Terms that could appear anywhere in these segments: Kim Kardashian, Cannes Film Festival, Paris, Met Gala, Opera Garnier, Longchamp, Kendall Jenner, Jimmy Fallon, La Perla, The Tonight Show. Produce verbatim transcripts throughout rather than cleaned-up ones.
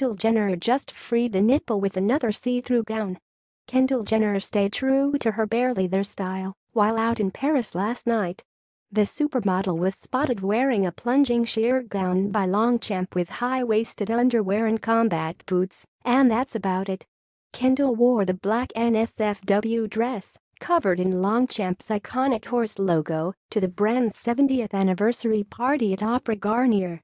Kendall Jenner just freed the nipple with another see-through gown. Kendall Jenner stayed true to her barely their style while out in Paris last night. The supermodel was spotted wearing a plunging sheer gown by Longchamp with high-waisted underwear and combat boots, and that's about it. Kendall wore the black N S F W dress, covered in Longchamp's iconic horse logo, to the brand's seventieth anniversary party at Opera Garnier.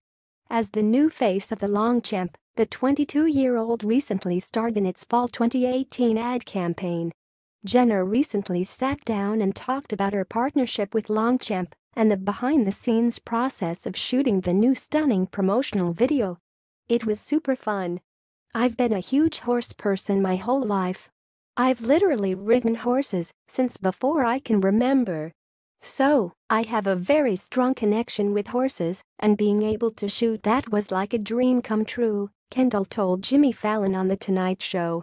As the new face of the Longchamp, the twenty-two-year-old recently starred in its fall twenty eighteen ad campaign. Jenner recently sat down and talked about her partnership with Longchamp and the behind-the-scenes process of shooting the new stunning promotional video. "It was super fun. I've been a huge horse person my whole life. I've literally ridden horses since before I can remember. So, I have a very strong connection with horses, and being able to shoot that was like a dream come true," Kendall told Jimmy Fallon on The Tonight Show.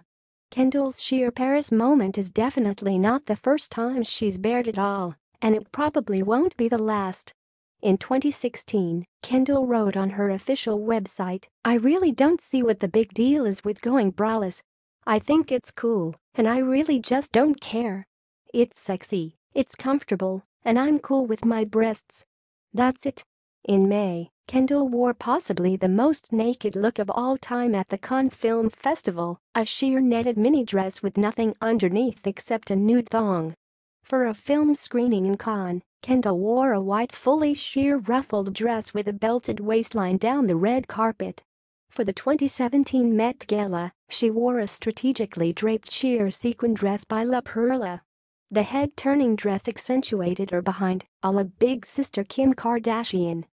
Kendall's sheer Paris moment is definitely not the first time she's bared it all, and it probably won't be the last. In twenty sixteen, Kendall wrote on her official website, "I really don't see what the big deal is with going braless. I think it's cool, and I really just don't care. It's sexy, it's comfortable, and I'm cool with my breasts. That's it." In May, Kendall wore possibly the most naked look of all time at the Cannes Film Festival, a sheer netted mini dress with nothing underneath except a nude thong. For a film screening in Cannes, Kendall wore a white fully sheer ruffled dress with a belted waistline down the red carpet. For the twenty seventeen Met Gala, she wore a strategically draped sheer sequin dress by La Perla. The head-turning dress accentuated her behind, a la Big Sister Kim Kardashian.